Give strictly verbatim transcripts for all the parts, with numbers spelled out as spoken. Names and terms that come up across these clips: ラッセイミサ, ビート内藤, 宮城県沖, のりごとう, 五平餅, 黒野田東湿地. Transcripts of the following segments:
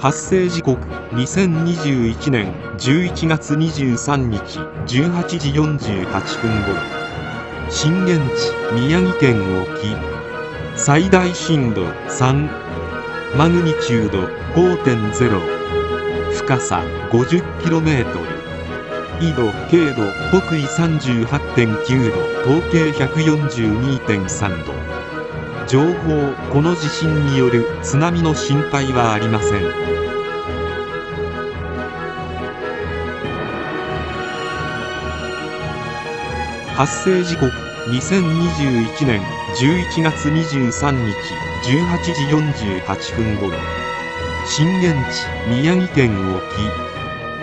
発生時刻にせんにじゅういちねんじゅういちがつにじゅうさんにちじゅうはちじよんじゅうはっぷんごろ、震源地宮城県沖、最大震度さん、マグニチュード ごてんゼロ、深さ ごじゅっキロメートル、緯度経度北緯 さんじゅうはってんきゅう 度、東経 ひゃくよんじゅうにてんさん 度。情報、この地震による津波の心配はありません。発生時刻にせんにじゅういちねんじゅういちがつにじゅうさんにちじゅうはちじよんじゅうはっぷんごろ、震源地宮城県沖、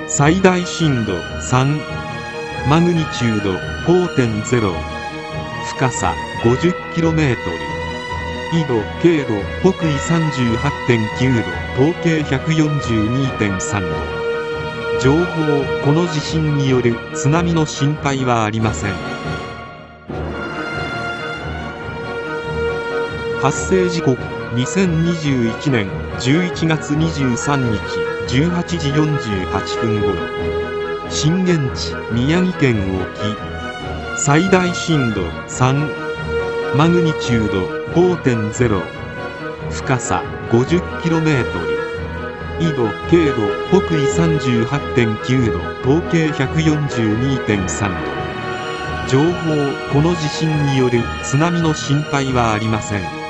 最大震度さん、マグニチュード ごてんゼロ、深さ ごじゅっキロメートル、緯度経度北緯 さんじゅうはってんきゅう 度、東経 ひゃくよんじゅうにてんさん 度。情報、この地震による津波の心配はありません。発生時刻にせんにじゅういちねんじゅういちがつにじゅうさんにちじゅうはちじよんじゅうはっぷんごろ、震源地宮城県沖、最大震度さん、マグニチュード ごてんゼロ、 深さ ごじゅっキロメートル、 緯度経度北緯 さんじゅうはってんきゅう 度、東経 ひゃくよんじゅうにてんさん 度。情報、この地震による津波の心配はありません。